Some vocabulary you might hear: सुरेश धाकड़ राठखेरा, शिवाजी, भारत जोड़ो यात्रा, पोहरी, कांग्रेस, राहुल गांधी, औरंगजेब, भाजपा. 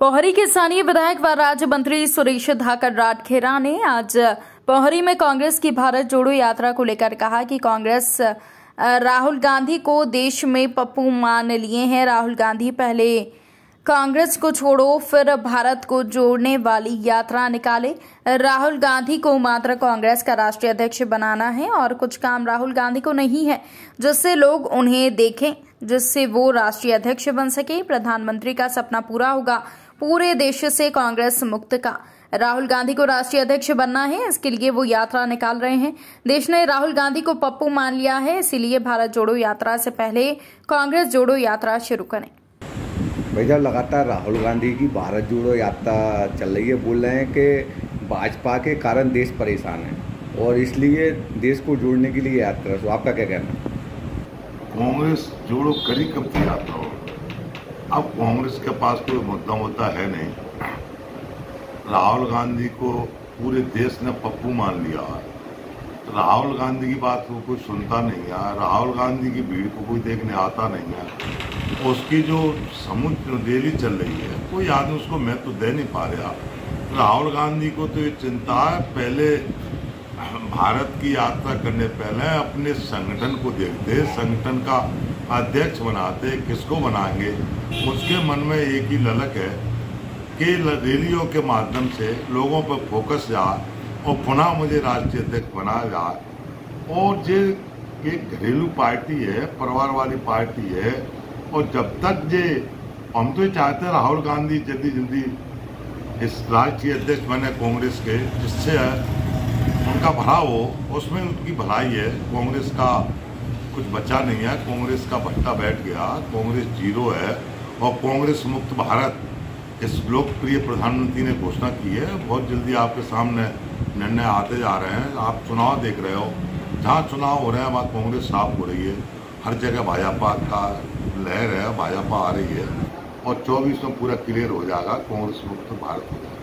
पोहरी के स्थानीय विधायक व राज्य मंत्री सुरेश धाकड़ राठखेरा ने आज पोहरी में कांग्रेस की भारत जोड़ो यात्रा को लेकर कहा कि कांग्रेस राहुल गांधी को देश में पप्पू मान लिए हैं। राहुल गांधी पहले कांग्रेस को छोड़ो फिर भारत को जोड़ने वाली यात्रा निकाले। राहुल गांधी को मात्र कांग्रेस का राष्ट्रीय अध्यक्ष बनाना है और कुछ काम राहुल गांधी को नहीं है, जिससे लोग उन्हें देखें, जिससे वो राष्ट्रीय अध्यक्ष बन सके। प्रधानमंत्री का सपना पूरा होगा। पूरे देश से कांग्रेस मुक्त का राहुल गांधी को राष्ट्रीय अध्यक्ष बनना है, इसके लिए वो यात्रा निकाल रहे हैं। देश ने राहुल गांधी को पप्पू मान लिया है, इसीलिए भारत जोड़ो यात्रा से पहले कांग्रेस जोड़ो यात्रा शुरू करें। भैया लगातार राहुल गांधी की भारत जोड़ो यात्रा चल रही है। बोल रहे हैं कि भाजपा के कारण देश परेशान है और इसलिए देश को जोड़ने के लिए यात्रा। तो आपका क्या कहना है? कांग्रेस जोड़ो करी कब की यात्रा हो? अब कांग्रेस के पास कोई मुद्दा है नहीं। राहुल गांधी को पूरे देश ने पप्पू मान लिया है। राहुल गांधी की बात को कोई सुनता नहीं है। राहुल गांधी की भीड़ को कोई देखने आता नहीं है। उसकी जो समुद्र रैली चल रही है कोई आदमी उसको मैं तो दे नहीं पा रहा। राहुल गांधी को तो ये चिंता है, पहले भारत की यात्रा करने पहले अपने संगठन को देखते, संगठन का अध्यक्ष बनाते, किसको बनाएंगे। उसके मन में एक ही ललक है के रैलियों के माध्यम से लोगों पर फोकस जाए और पुनः मुझे राष्ट्रीय अध्यक्ष बनाया जाए। और जे एक घरेलू पार्टी है, परिवार वाली पार्टी है, और जब तक जे हम तो चाहते हैं राहुल गांधी जल्दी जल्दी इस राष्ट्रीय अध्यक्ष बने कांग्रेस के, जिससे उनका भला हो। उसमें उनकी भलाई है। कांग्रेस का कुछ बचा नहीं है। कांग्रेस का भट्टा बैठ गया। कांग्रेस जीरो है और कांग्रेस मुक्त भारत इस लोकप्रिय प्रधानमंत्री ने घोषणा की है। बहुत जल्दी आपके सामने निर्णय आते जा रहे हैं। आप चुनाव देख रहे हो, जहाँ चुनाव हो रहे हैं वहाँ कांग्रेस साफ हो रही है। हर जगह भाजपा का लहर है, भाजपा आ रही है। और 24 में पूरा क्लियर हो जाएगा, कांग्रेस मुक्त भारत हो जाएगा।